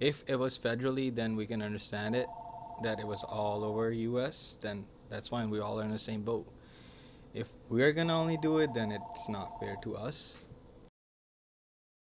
If it was federally, then we can understand it, that it was all over US, then that's fine, we all are in the same boat. If we're gonna only do it, then it's not fair to us.